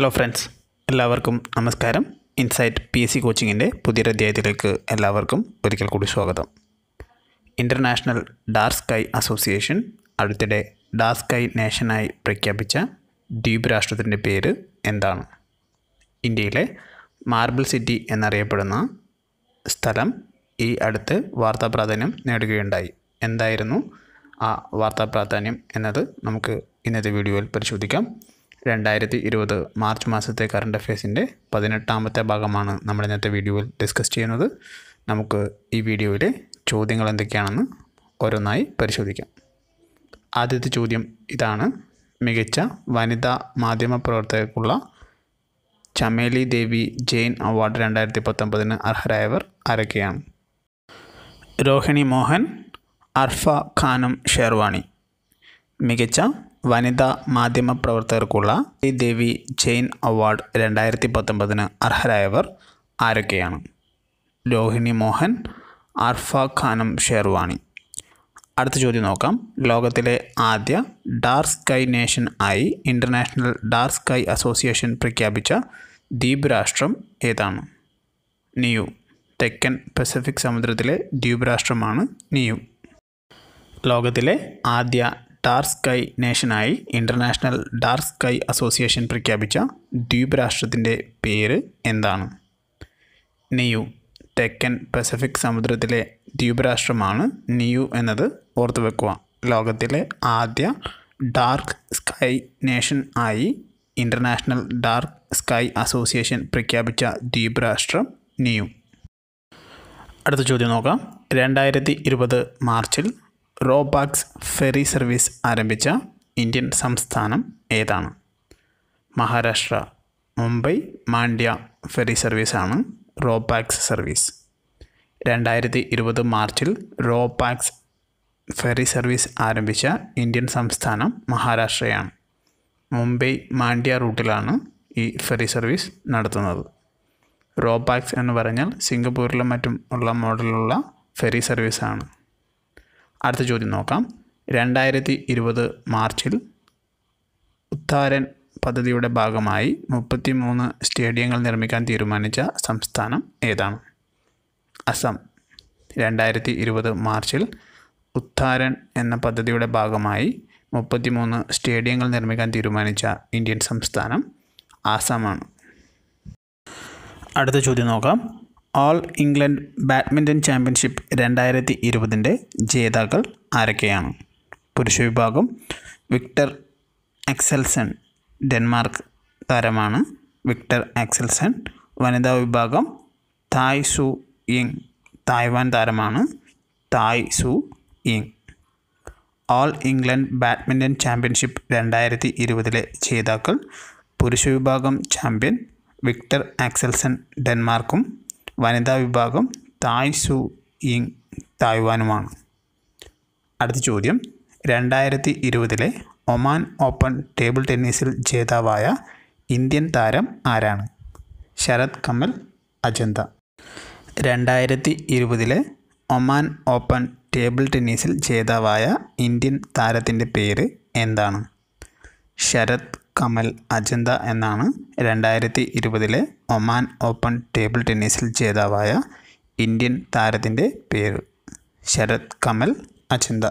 Hello friends, എല്ലാവർക്കും നമസ്കാരം. Insight P S C കോച്ചിങ്ങിൻ്റെ പുതിയൊരു അധ്യായത്തിലേക്ക് എല്ലാവർക്കും ഒരിക്കൽ കൂടി സ്വാഗതം. ഇൻ്റർനാഷണൽ ഡാർക്ക് സ്കൈ അസോസിയേഷൻ അടുത്തിടെ ഡാർക്ക് സ്കൈ നേഷനായി പ്രഖ്യാപിച്ച ദ്വീപ് രാഷ്ട്രത്തിൻ്റെ പേര് എന്താണ്? ഇന്ത്യയിലെ മാർബിൾ സിറ്റി എന്നറിയപ്പെടുന്ന സ്ഥലം ഈ അടുത്ത് വാർത്താ പ്രാധാന്യം നേടുകയുണ്ടായി. എന്തായിരുന്നു ആ വാർത്താ പ്രാധാന്യം എന്നത് നമുക്ക് ഇന്നത്തെ വീഡിയോയിൽ പരിശോധിക്കാം. 2020 മാർച്ച് മാസത്തെ കറണ്ട് അഫയേഴ്സിൻ്റെ 18ാമത്തെ ഭാഗമാണ് നമ്മൾ ഇന്നത്തെ വീഡിയോയിൽ ഡിസ്കസ് ചെയ്യുന്നത്. നമുക്ക് ഈ വീഡിയോയിലെ ചോദ്യങ്ങൾ എന്തൊക്കെയാണെന്ന് ഓരോന്നായി പരിശോധിക്കാം. ആദ്യത്തെ ചോദ്യം ഇതാണ്: മികച്ച വനിതാ മാധ്യമ പ്രവർത്തകർക്കുള്ള ചമേലി ദേവി ജെയിൻ അവാർഡ് 2019 അർഹരായവർ ആരൊക്കെയാണ്? രോഹിണി മോഹൻ, അർഫ ഖാനും ഷെർവാണി. മികച്ച വനിതാ മാധ്യമ പ്രവർത്തകർക്കുള്ള ദേവി ജെയിൻ അവാർഡ് 2019 അർഹരായവർ ആരൊക്കെയാണ്? രോഹിണി മോഹൻ, അർഫ ഖാനും ഷെർവാണി. അടുത്ത ചോദ്യം നോക്കാം. ലോകത്തിലെ ആദ്യ ഡാർക്ക് സ്കൈ നേഷൻ ആയി ഇൻ്റർനാഷണൽ ഡാർക്ക് സ്കൈ അസോസിയേഷൻ പ്രഖ്യാപിച്ച ദ്വീപ് രാഷ്ട്രം ഏതാണ്? നിയു. തെക്കൻ പസഫിക് സമുദ്രത്തിലെ ദ്വീപ് രാഷ്ട്രമാണ് നിയു. ലോകത്തിലെ ആദ്യ ഡാർക്ക് സ്കൈ നേഷനായി ഇൻ്റർനാഷണൽ ഡാർക്ക് സ്കൈ അസോസിയേഷൻ പ്രഖ്യാപിച്ച ദ്വീപ് രാഷ്ട്രത്തിൻ്റെ പേര് എന്താണ്? നിയു. തെക്കൻ പസഫിക് സമുദ്രത്തിലെ ദ്വീപ് രാഷ്ട്രമാണ് നിയു എന്നത് ഓർത്തുവെക്കുക. ലോകത്തിലെ ആദ്യ ഡാർക്ക് സ്കൈ നേഷൻ ആയി ഇൻ്റർനാഷണൽ ഡാർക്ക് സ്കൈ അസോസിയേഷൻ പ്രഖ്യാപിച്ച ദ്വീപ് രാഷ്ട്രം നിയു. അടുത്ത ചോദ്യം നോക്കാം. 2020 മാർച്ചിൽ റോപാക്സ് ഫെറി സർവീസ് ആരംഭിച്ച ഇന്ത്യൻ സംസ്ഥാനം ഏതാണ്? മഹാരാഷ്ട്ര. മുംബൈ മാണ്ഡ്യ ഫെറി സർവീസാണ് റോപാക്സ് സർവീസ്. 2020 മാർച്ചിൽ റോപാക്സ് ഫെറി സർവീസ് ആരംഭിച്ച ഇന്ത്യൻ സംസ്ഥാനം മഹാരാഷ്ട്രയാണ്. മുംബൈ മാണ്ഡ്യ റൂട്ടിലാണ് ഈ ഫെറി സർവീസ് നടത്തുന്നത്. റോപാക്സ് എന്ന് പറഞ്ഞാൽ സിംഗപ്പൂരിലും മറ്റും ഉള്ള മോഡലുള്ള ഫെറി സർവീസാണ്. അടുത്ത ചോദ്യം നോക്കാം. 2020 മാർച്ചിൽ ഉത്താരൻ പദ്ധതിയുടെ ഭാഗമായി 33 സ്റ്റേഡിയങ്ങൾ നിർമ്മിക്കാൻ തീരുമാനിച്ച സംസ്ഥാനം ഏതാണ്? അസം. 2020 മാർച്ചിൽ ഉത്താരൻ എന്ന പദ്ധതിയുടെ ഭാഗമായി 33 സ്റ്റേഡിയങ്ങൾ നിർമ്മിക്കാൻ തീരുമാനിച്ച ഇന്ത്യൻ സംസ്ഥാനം ആസാമാണ്. അടുത്ത ചോദ്യം നോക്കാം. ഓൾ ഇംഗ്ലണ്ട് ബാഡ്മിൻ്റൺ ചാമ്പ്യൻഷിപ്പ് 2020 ജേതാക്കൾ ആരൊക്കെയാണ്? പുരുഷ വിഭാഗം വിക്ടർ ആക്സൽസൺ ഡെൻമാർക്ക് താരമാണ് വിക്ടർ ആക്സൽസൺ. വനിതാ വിഭാഗം തായ് സു യിങ് തായ്വാൻ താരമാണ് Tai Tzu Ying. All England badminton championship 2020 ജേതാക്കൾ പുരുഷ വിഭാഗം ചാമ്പ്യൻ വിക്ടർ ആക്സൽസൺ ഡെൻമാർക്കും വനിതാ വിഭാഗം തായ് സു യിങ് തായ്വാനുമാണ്. അടുത്ത ചോദ്യം. 2020 ഒമാൻ ഓപ്പൺ ടേബിൾ ടെന്നീസിൽ ജേതാവായ ഇന്ത്യൻ താരം ആരാണ്? Sharath Kamal Achanta. 2020 Oman open table ടെന്നീസിൽ ജേതാവായ ഇന്ത്യൻ താരത്തിൻ്റെ പേര് എന്താണ്? ശരത് കമൽ അജന്ത എന്നാണ് 2020 ഒമാൻ ഓപ്പൺ ടേബിൾ ടെന്നീസിൽ ജേതാവായ ഇന്ത്യൻ താരത്തിൻ്റെ പേര്. ശരത് കമൽ അജന്ത.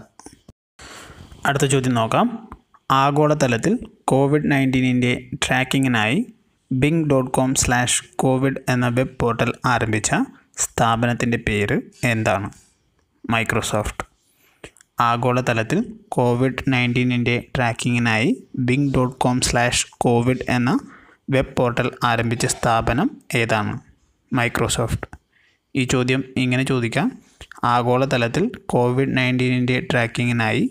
അടുത്ത ചോദ്യം നോക്കാം. ആഗോളതലത്തിൽ COVID-19ൻ്റെ ട്രാക്കിങ്ങിനായി Bing.com/COVID എന്ന വെബ് പോർട്ടൽ ആരംഭിച്ച സ്ഥാപനത്തിൻ്റെ പേര് എന്താണ്? മൈക്രോസോഫ്റ്റ്. ആഗോളതലത്തിൽ COVID-19ൻ്റെ ട്രാക്കിങ്ങിനായി Bing.com/COVID എന്ന വെബ് പോർട്ടൽ ആരംഭിച്ച സ്ഥാപനം ഏതാണ്? മൈക്രോസോഫ്റ്റ്. ഈ ചോദ്യം ഇങ്ങനെ ചോദിക്കാം: ആഗോളതലത്തിൽ COVID-19ൻ്റെ ട്രാക്കിങ്ങിനായി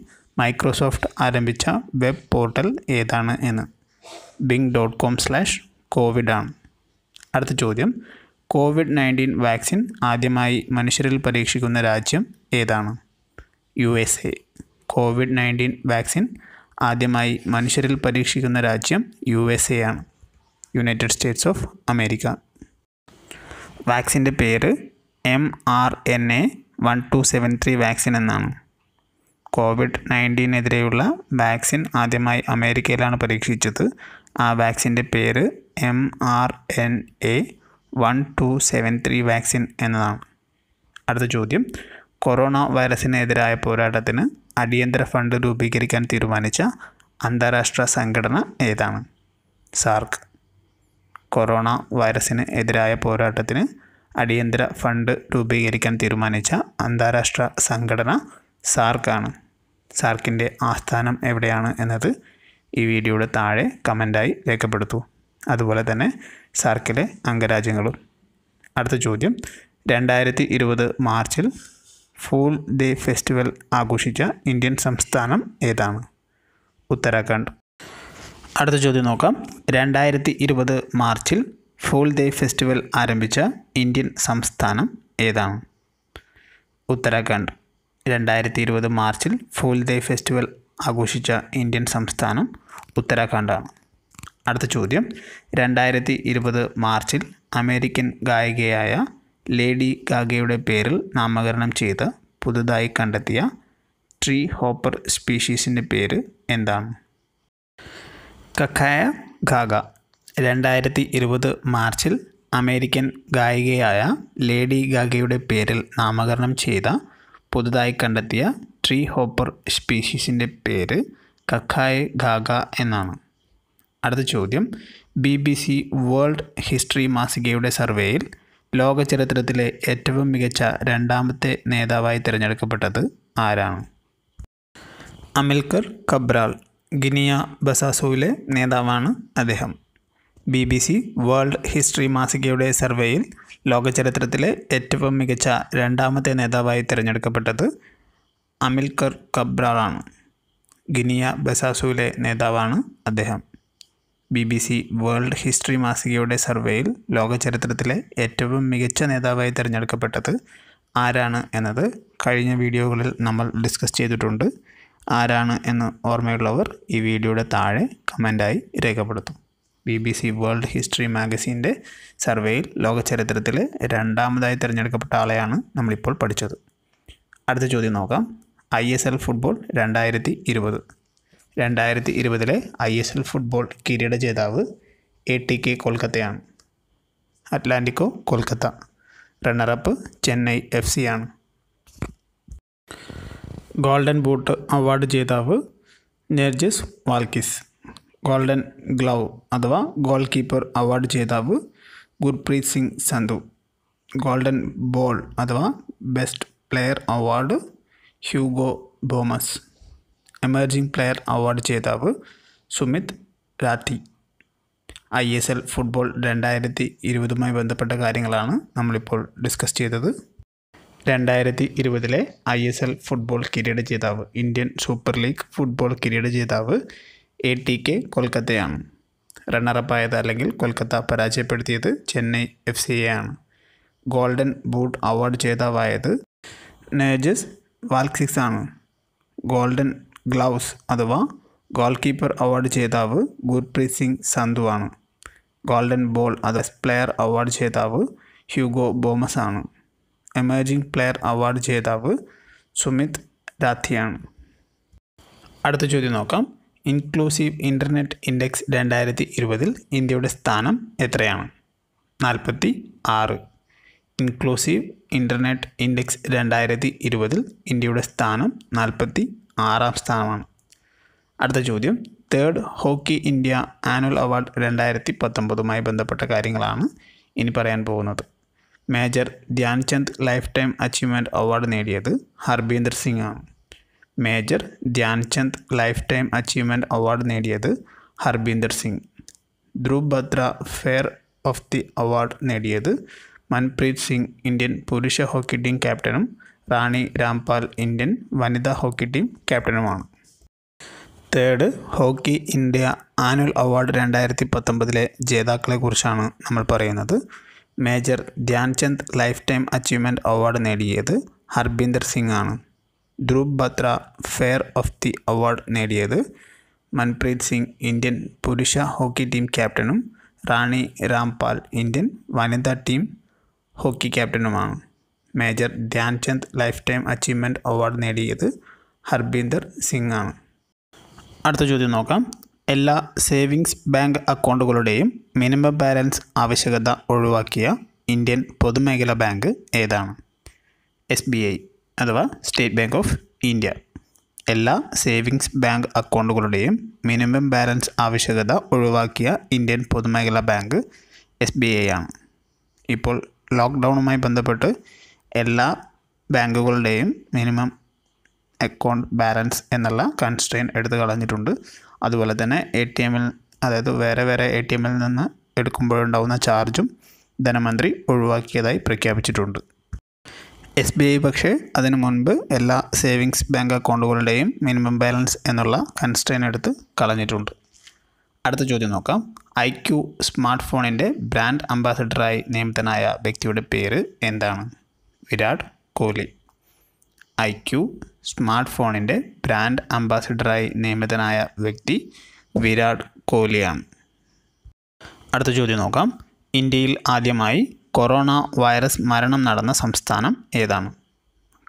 മൈക്രോസോഫ്റ്റ് ആരംഭിച്ച വെബ് പോർട്ടൽ ഏതാണ് എന്ന്. Bing.com/COVID ആണ്. അടുത്ത ചോദ്യം. COVID-19 വാക്സിൻ ആദ്യമായി മനുഷ്യരിൽ പരീക്ഷിക്കുന്ന രാജ്യം ഏതാണ്? USA. COVID-19 വാക്സിൻ ആദ്യമായി മനുഷ്യരിൽ പരീക്ഷിക്കുന്ന രാജ്യം USA ആണ്, യുണൈറ്റഡ് സ്റ്റേറ്റ്സ് ഓഫ് അമേരിക്ക. വാക്സിൻ്റെ പേര് mRNA 1273 വാക്സിൻ എന്നാണ്. COVID-19 എതിരെയുള്ള വാക്സിൻ ആദ്യമായി അമേരിക്കയിലാണ് പരീക്ഷിച്ചത്. ആ വാക്സിൻ്റെ പേര് mRNA 1273 വാക്സിൻ എന്നതാണ്. അടുത്ത ചോദ്യം, കൊറോണ വൈറസിനെതിരായ പോരാട്ടത്തിന് അടിയന്തര ഫണ്ട് രൂപീകരിക്കാൻ തീരുമാനിച്ച അന്താരാഷ്ട്ര സംഘടന ഏതാണ്? സാർക്ക്. കൊറോണ വൈറസിന് എതിരായ പോരാട്ടത്തിന് അടിയന്തര ഫണ്ട് രൂപീകരിക്കാൻ തീരുമാനിച്ച അന്താരാഷ്ട്ര സംഘടന സാർക്കാണ്. സാർക്കിൻ്റെ ആസ്ഥാനം എവിടെയാണ് എന്നത് ഈ വീഡിയോയുടെ താഴെ കമൻറ്റായി രേഖപ്പെടുത്തൂ. അതുപോലെ തന്നെ സാർക്കിലെ അംഗരാജ്യങ്ങളും. അടുത്ത ചോദ്യം, 2020 മാർച്ചിൽ ഫൂൾ ഡേ ഫെസ്റ്റിവൽ ആഘോഷിച്ച ഇന്ത്യൻ സംസ്ഥാനം ഏതാണ്? ഉത്തരാഖണ്ഡ്. അടുത്ത ചോദ്യം നോക്കാം. 2020 മാർച്ചിൽ ഫൂൾ ഡേ ഫെസ്റ്റിവൽ ആരംഭിച്ച ഇന്ത്യൻ സംസ്ഥാനം ഏതാണ്? ഉത്തരാഖണ്ഡ്. 2020 മാർച്ചിൽ ഫൂൾ ഡേ ഫെസ്റ്റിവൽ ആഘോഷിച്ച ഇന്ത്യൻ സംസ്ഥാനം ഉത്തരാഖണ്ഡാണ്. അടുത്ത ചോദ്യം, 2020 മാർച്ചിൽ അമേരിക്കൻ ഗായികയായ ലേഡി ഗാഗയുടെ പേരിൽ നാമകരണം ചെയ്ത് പുതുതായി കണ്ടെത്തിയ ട്രീ ഹോപ്പർ സ്പീഷീസിൻ്റെ പേര് എന്താണ്? Kaikaia Gaga. 2020 മാർച്ചിൽ അമേരിക്കൻ ഗായികയായ ലേഡി ഗാഗയുടെ പേരിൽ നാമകരണം ചെയ്ത പുതുതായി കണ്ടെത്തിയ ട്രീ ഹോപ്പർ സ്പീഷീസിൻ്റെ പേര് കക്കായ ഗാഗ എന്നാണ്. അടുത്ത ചോദ്യം, BBC വേൾഡ് ഹിസ്റ്ററി മാസികയുടെ സർവേയിൽ ലോക ചരിത്രത്തിലെ ഏറ്റവും മികച്ച രണ്ടാമത്തെ നേതാവായി തിരഞ്ഞെടുക്കപ്പെട്ടത് ആരാണ്? അമിൽക്കർ കബ്രാൽ. ഗിനിയ ബസാസോയിലെ നേതാവാണ് അദ്ദേഹം. BBC വേൾഡ് ഹിസ്റ്ററി മാസികയുടെ സർവേയിൽ ലോക ചരിത്രത്തിലെ ഏറ്റവും മികച്ച രണ്ടാമത്തെ നേതാവായി തിരഞ്ഞെടുക്കപ്പെട്ടത് അമിൽക്കർ കബ്രാളാണ്. ഗിനിയ ബസാസോയിലെ നേതാവാണ് അദ്ദേഹം. BBC വേൾഡ് ഹിസ്റ്ററി മാസികയുടെ സർവേയിൽ ലോക ചരിത്രത്തിലെ ഏറ്റവും മികച്ച നേതാവായി തിരഞ്ഞെടുക്കപ്പെട്ടത് ആരാണ് എന്നത് കഴിഞ്ഞ വീഡിയോകളിൽ നമ്മൾ ഡിസ്കസ് ചെയ്തിട്ടുണ്ട്. ആരാണ് എന്ന് ഓർമ്മയുള്ളവർ ഈ വീഡിയോയുടെ താഴെ കമൻറ്റായി രേഖപ്പെടുത്തും. BBC വേൾഡ് ഹിസ്റ്ററി മാഗസീൻ്റെ സർവേയിൽ ലോക ചരിത്രത്തിലെ രണ്ടാമതായി തിരഞ്ഞെടുക്കപ്പെട്ട ആളെയാണ് നമ്മളിപ്പോൾ പഠിച്ചത്. അടുത്ത ചോദ്യം നോക്കാം. ISL football 2020. 2020 ISL ഫുട്ബോൾ കിരീട ജേതാവ് ATK കൊൽക്കത്തയാണ്. Atletico Kolkata. Runner up Chennai FC ആണ്. ഗോൾഡൻ ബൂട്ട് അവാർഡ് ജേതാവ് നെർജിസ് വാൽക്കിസ്. ഗോൾഡൻ ഗ്ലൗ അഥവാ ഗോൾ കീപ്പർ അവാർഡ് ജേതാവ് ഗുർപ്രീത് സിംഗ് സന്ധു. ഗോൾഡൻ ബോൾ അഥവാ best player award Hugo Boumous. Emerging player award ജേതാവ് സുമിത് രാത്തി. ISL ഫുട്ബോൾ 2020 ബന്ധപ്പെട്ട കാര്യങ്ങളാണ് നമ്മളിപ്പോൾ ഡിസ്കസ് ചെയ്തത്. 2020 ISL ഫുട്ബോൾ കിരീട ജേതാവ്, ഇന്ത്യൻ സൂപ്പർ ലീഗ് ഫുട്ബോൾ കിരീട ജേതാവ് ATK കൊൽക്കത്തയാണ്. റണ്ണറപ്പായത് അല്ലെങ്കിൽ കൊൽക്കത്ത പരാജയപ്പെടുത്തിയത് Chennai FC ആണ്. ഗോൾഡൻ ബൂട്ട് അവാർഡ് ജേതാവായത് നേജസ് വാൽക്സിക്സ് ആണ്. ഗോൾഡൻ ഗ്ലൗസ് അഥവാ ഗോൾ കീപ്പർ അവാർഡ് ജേതാവ് ഗുർപ്രീത് സിംഗ് സന്ധു ആണ്. ഗോൾഡൻ ബോൾ അഥവാ പ്ലെയർ അവാർഡ് ജേതാവ് ഹ്യൂഗോ ബോമസ് ആണ്. എമേർജിംഗ് പ്ലെയർ അവാർഡ് ജേതാവ് സുമിത് രാത്തിയാണ്. അടുത്ത ചോദ്യം നോക്കാം. ഇൻക്ലൂസീവ് ഇൻ്റർനെറ്റ് ഇൻഡെക്സ് 2020 ഇന്ത്യയുടെ സ്ഥാനം എത്രയാണ്? 46. ഇൻക്ലൂസീവ് ഇൻ്റർനെറ്റ് ഇൻഡെക്സ് 2020 ഇന്ത്യയുടെ സ്ഥാനം 46ാം സ്ഥാനമാണ്. അടുത്ത ചോദ്യം, third hockey India annual award 2019 ബന്ധപ്പെട്ട കാര്യങ്ങളാണ് ഇനി പറയാൻ പോകുന്നത്. Major Dhyan Chand lifetime achievement award നേടിയത് ഹർബീന്ദർ സിംഗ് ആണ്. Major Dhyan Chand lifetime achievement award നേടിയത് Harbinder Singh. Dhruv Batra fair of the award നേടിയത് മൻപ്രീത് സിംഗ്, ഇന്ത്യൻ പുരുഷ ഹോക്കി ടീം ക്യാപ്റ്റനും റാണി രാംപാൽ, ഇന്ത്യൻ വനിതാ ഹോക്കി ടീം ക്യാപ്റ്റനുമാണ്. Third hockey India annual award 2019 ജേതാക്കളെക്കുറിച്ചാണ് നമ്മൾ പറയുന്നത്. Major Dhyan Chand lifetime achievement award നേടിയത് ഹർബീന്ദർ സിംഗ് ആണ്. Dhruv Batra fair of the award നേടിയത് മൻപ്രീത് സിംഗ്, ഇന്ത്യൻ പുരുഷ ഹോക്കി ടീം ക്യാപ്റ്റനും റാണി രാംപാൽ, ഇന്ത്യൻ വനിതാ ടീം ഹോക്കി ക്യാപ്റ്റനുമാണ്. Major Dhyan Chand lifetime achievement award നേടിയത് ഹർബീന്ദർ സിംഗ് ആണ്. അടുത്ത ചോദ്യം നോക്കാം. എല്ലാ സേവിങ്സ് ബാങ്ക് അക്കൗണ്ടുകളുടെയും മിനിമം ബാലൻസ് ആവശ്യകത ഒഴിവാക്കിയ ഇന്ത്യൻ പൊതുമേഖലാ ബാങ്ക് ഏതാണ്? SBI അഥവാ സ്റ്റേറ്റ് ബാങ്ക് ഓഫ് ഇന്ത്യ. എല്ലാ സേവിങ്സ് ബാങ്ക് അക്കൗണ്ടുകളുടെയും മിനിമം ബാലൻസ് ആവശ്യകത ഒഴിവാക്കിയ ഇന്ത്യൻ പൊതുമേഖലാ ബാങ്ക് SBI ആണ്. ഇപ്പോൾ ലോക്ക്ഡൗണുമായി ബന്ധപ്പെട്ട് എല്ലാ ബാങ്കുകളുടെയും മിനിമം അക്കൗണ്ട് ബാലൻസ് എന്നുള്ള കൺസ്ട്രെയിൻ എടുത്തു കളഞ്ഞിട്ടുണ്ട്. അതുപോലെ തന്നെ ATMൽ, അതായത് വേറെ വേറെ ATMൽ നിന്ന് എടുക്കുമ്പോഴുണ്ടാകുന്ന ചാർജും ധനമന്ത്രി ഒഴിവാക്കിയതായി പ്രഖ്യാപിച്ചിട്ടുണ്ട്. SBI പക്ഷേ അതിനു മുൻപ് എല്ലാ സേവിങ്സ് ബാങ്ക് അക്കൗണ്ടുകളുടെയും മിനിമം ബാലൻസ് എന്നുള്ള കൺസ്ട്രെയിൻ എടുത്ത് കളഞ്ഞിട്ടുണ്ട്. അടുത്ത ചോദ്യം നോക്കാം. IQ സ്മാർട്ട് ഫോണിൻ്റെ ബ്രാൻഡ് അംബാസഡറായി നിയമിതനായ വ്യക്തിയുടെ പേര് എന്താണ്? വിരാട് കോഹ്ലി. IQ സ്മാർട്ട് ഫോണിൻ്റെ ബ്രാൻഡ് അംബാസിഡറായി നിയമിതനായ വ്യക്തി വിരാട് കോഹ്ലിയാണ്. അടുത്ത ചോദ്യം നോക്കാം. ഇന്ത്യയിൽ ആദ്യമായി കൊറോണ വൈറസ് മരണം നടന്ന സംസ്ഥാനം ഏതാണ്?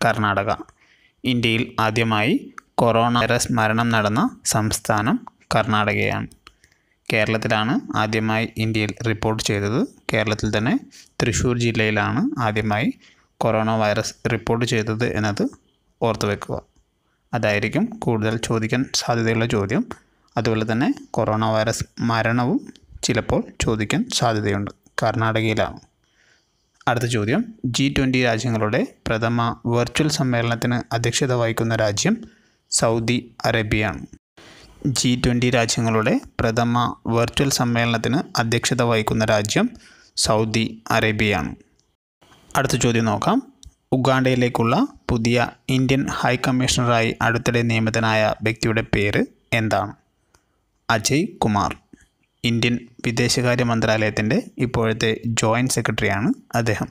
കർണാടക. ഇന്ത്യയിൽ ആദ്യമായി കൊറോണ വൈറസ് മരണം നടന്ന സംസ്ഥാനം കർണാടകയാണ്. കേരളത്തിലാണ് ആദ്യമായി ഇന്ത്യയിൽ റിപ്പോർട്ട് ചെയ്തത്. കേരളത്തിൽ തന്നെ തൃശ്ശൂർ ജില്ലയിലാണ് ആദ്യമായി കൊറോണ വൈറസ് റിപ്പോർട്ട് ചെയ്തത് എന്നത് ഓർത്ത് വെക്കുക. അതായിരിക്കും കൂടുതൽ ചോദിക്കാൻ സാധ്യതയുള്ള ചോദ്യം. അതുപോലെ തന്നെ കൊറോണ വൈറസ് മരണവും ചിലപ്പോൾ ചോദിക്കാൻ സാധ്യതയുണ്ട്. കർണാടകയിലാണ്. അടുത്ത ചോദ്യം. G20 രാജ്യങ്ങളുടെ പ്രഥമ വെർച്വൽ സമ്മേളനത്തിന് അധ്യക്ഷത വഹിക്കുന്ന രാജ്യം സൗദി അറേബ്യയാണ്. G20 രാജ്യങ്ങളുടെ പ്രഥമ വെർച്വൽ സമ്മേളനത്തിന് അധ്യക്ഷത വഹിക്കുന്ന രാജ്യം സൗദി അറേബ്യയാണ്. അടുത്ത ചോദ്യം നോക്കാം. ഉഗാണ്ടയിലേക്കുള്ള പുതിയ ഇന്ത്യൻ ഹൈക്കമ്മീഷണറായി അടുത്തിടെ നിയമിതനായ വ്യക്തിയുടെ പേര് എന്താണ്? അജയ് കുമാർ. ഇന്ത്യൻ വിദേശകാര്യ മന്ത്രാലയത്തിൻ്റെ ഇപ്പോഴത്തെ ജോയിൻറ്റ് സെക്രട്ടറിയാണ് അദ്ദേഹം.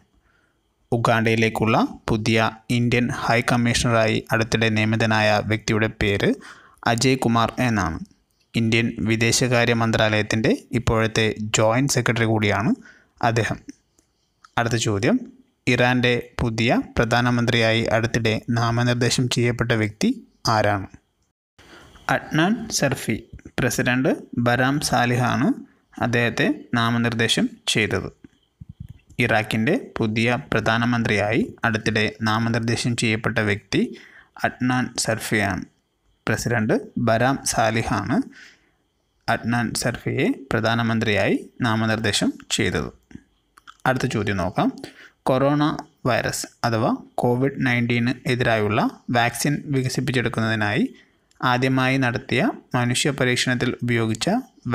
ഉഗാണ്ടയിലേക്കുള്ള പുതിയ ഇന്ത്യൻ ഹൈക്കമ്മീഷണറായി അടുത്തിടെ നിയമിതനായ വ്യക്തിയുടെ പേര് അജയ് കുമാർ എന്നാണ്. ഇന്ത്യൻ വിദേശകാര്യ മന്ത്രാലയത്തിൻ്റെ ഇപ്പോഴത്തെ ജോയിൻറ്റ് സെക്രട്ടറി കൂടിയാണ് അദ്ദേഹം. അടുത്ത ചോദ്യം. ഇറാൻ്റെ പുതിയ പ്രധാനമന്ത്രിയായി അടുത്തിടെ നാമനിർദ്ദേശം ചെയ്യപ്പെട്ട വ്യക്തി ആരാണ്? അഡ്നാൻ സർഫി. പ്രസിഡന്റ് ബരാം സാലിഹാണ് അദ്ദേഹത്തെ നാമനിർദ്ദേശം ചെയ്തത്. ഇറാഖിൻ്റെ പുതിയ പ്രധാനമന്ത്രിയായി അടുത്തിടെ നാമനിർദ്ദേശം ചെയ്യപ്പെട്ട വ്യക്തി അഡ്നാൻ സർഫിയാണ്. പ്രസിഡന്റ് ബരാം സാലിഹാണ് അഡ്നാൻ സർഫിയെ പ്രധാനമന്ത്രിയായി നാമനിർദ്ദേശം ചെയ്തത്. അടുത്ത ചോദ്യം നോക്കാം. കൊറോണ വൈറസ് അഥവാ COVID-19 എതിരായുള്ള വാക്സിൻ വികസിപ്പിച്ചെടുക്കുന്നതിനായി ആദ്യമായി നടത്തിയ മനുഷ്യ പരീക്ഷണത്തിൽ ഉപയോഗിച്ച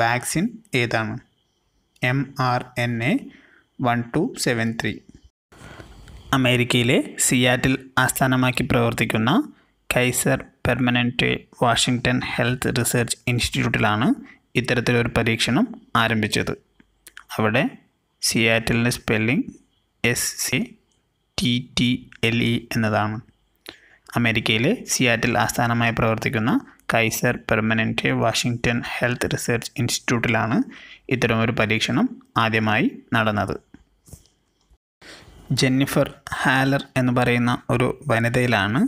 വാക്സിൻ ഏതാണ്? mRNA 1273. അമേരിക്കയിലെ സിയാറ്റിൽ ആസ്ഥാനമാക്കി പ്രവർത്തിക്കുന്ന Kaiser Permanente Washington health research ഇൻസ്റ്റിറ്റ്യൂട്ടിലാണ് ഇത്തരത്തിലൊരു പരീക്ഷണം ആരംഭിച്ചത്. അവിടെ സിയാറ്റിലിൻ്റെ സ്പെല്ലിംഗ് SCTTLE എന്നതാണ്. അമേരിക്കയിലെ സിയാറ്റിൽ ആസ്ഥാനമായി പ്രവർത്തിക്കുന്ന Kaiser Permanente Washington health research ഇൻസ്റ്റിറ്റ്യൂട്ടിലാണ് ഇത്തരമൊരു പരീക്ഷണം ആദ്യമായി നടന്നത്. ജെന്നിഫർ ഹാലർ എന്ന് പറയുന്ന ഒരു വനിതയിലാണ്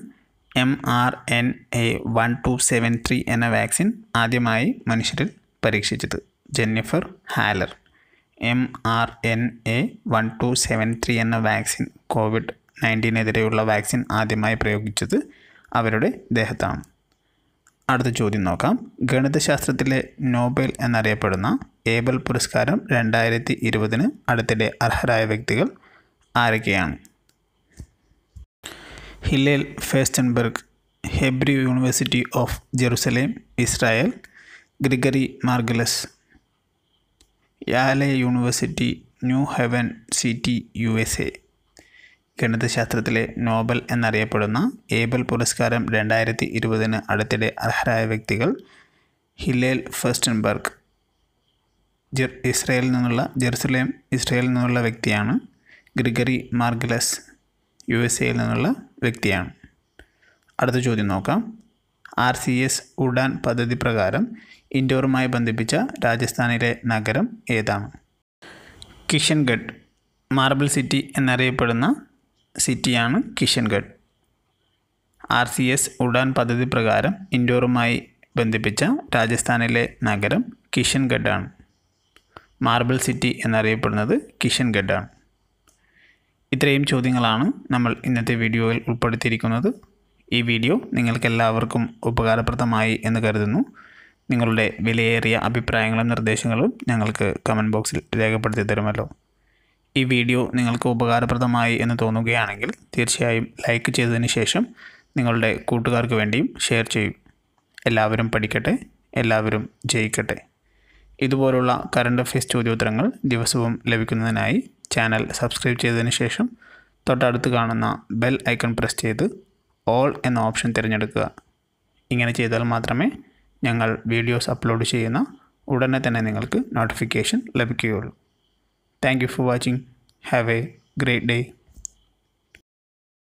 mRNA 1273 എന്ന വാക്സിൻ ആദ്യമായി മനുഷ്യരിൽ പരീക്ഷിച്ചത്. Jennifer Haller. mRNA 1273 എന്ന വാക്സിൻ COVID-19 എതിരെയുള്ള വാക്സിൻ ആദ്യമായി പ്രയോഗിച്ചത് അവരുടെ ദേഹത്താണ്. അടുത്ത ചോദ്യം നോക്കാം. ഗണിതശാസ്ത്രത്തിലെ നോബൽ എന്നറിയപ്പെടുന്ന ഏബൽ പുരസ്കാരം 2020 അടുത്തിടെ അർഹരായ വ്യക്തികൾ ആരൊക്കെയാണ്? Hillel Furstenberg, Hebrew university of Jerusalem, Israel. Gregory Margulis, Yale university, New Haven City, USA. ഗണിതശാസ്ത്രത്തിലെ നോബൽ എന്നറിയപ്പെടുന്ന ഏബൽ പുരസ്കാരം 2020 അടുത്തിടെ അർഹരായ വ്യക്തികൾ ഹിലേൽ ഫേസ്റ്റൻബർഗ്, ജെറുസലേമിൽ നിന്നുള്ള വ്യക്തിയാണ്. ഗ്രിഗറി മാർഗലസ്, USA നിന്നുള്ള വ്യക്തിയാണ്. അടുത്ത ചോദ്യം നോക്കാം. RCS ഉഡാൻ പദ്ധതി പ്രകാരം ഇൻഡോറുമായി ബന്ധിപ്പിച്ച രാജസ്ഥാനിലെ നഗരം ഏതാണ്? കിഷൻഗഡ്. മാർബിൾ സിറ്റി എന്നറിയപ്പെടുന്ന സിറ്റിയാണ് കിഷൻഗഡ്. RCS ഉഡാൻ പദ്ധതി പ്രകാരം ഇൻഡോറുമായി ബന്ധിപ്പിച്ച രാജസ്ഥാനിലെ നഗരം കിഷൻഗഡാണ്. മാർബിൾ സിറ്റി എന്നറിയപ്പെടുന്നത് കിഷൻഗഡാണ്. ഇത്രയും ചോദ്യങ്ങളാണ് നമ്മൾ ഇന്നത്തെ വീഡിയോയിൽ ഉൾപ്പെടുത്തിയിരിക്കുന്നത്. ഈ വീഡിയോ നിങ്ങൾക്കെല്ലാവർക്കും ഉപകാരപ്രദമായി എന്ന് കരുതുന്നു. നിങ്ങളുടെ വിലയേറിയ അഭിപ്രായങ്ങളും നിർദ്ദേശങ്ങളും ഞങ്ങൾക്ക് കമൻറ്റ് ബോക്സിൽ രേഖപ്പെടുത്തി തരുമല്ലോ. ഈ വീഡിയോ നിങ്ങൾക്ക് ഉപകാരപ്രദമായി എന്ന് തോന്നുകയാണെങ്കിൽ തീർച്ചയായും ലൈക്ക് ചെയ്തതിന് ശേഷം നിങ്ങളുടെ കൂട്ടുകാർക്ക് വേണ്ടിയും ഷെയർ ചെയ്യും. എല്ലാവരും പഠിക്കട്ടെ, എല്ലാവരും ജയിക്കട്ടെ. ഇതുപോലുള്ള കറണ്ട് അഫെയർസ് ചോദ്യോത്തരങ്ങൾ ദിവസവും ലഭിക്കുന്നതിനായി ചാനൽ സബ്സ്ക്രൈബ് ചെയ്തതിന് ശേഷം തൊട്ടടുത്ത് കാണുന്ന ബെൽ ഐക്കൺ പ്രസ് ചെയ്ത് ഓൾ എന്ന ഓപ്ഷൻ തിരഞ്ഞെടുക്കുക. ഇങ്ങനെ ചെയ്താൽ മാത്രമേ ഞങ്ങൾ വീഡിയോസ് അപ്ലോഡ് ചെയ്യുന്ന ഉടനെ തന്നെ നിങ്ങൾക്ക് നോട്ടിഫിക്കേഷൻ ലഭിക്കുകയുള്ളൂ. Thank you for watching. Have a great day.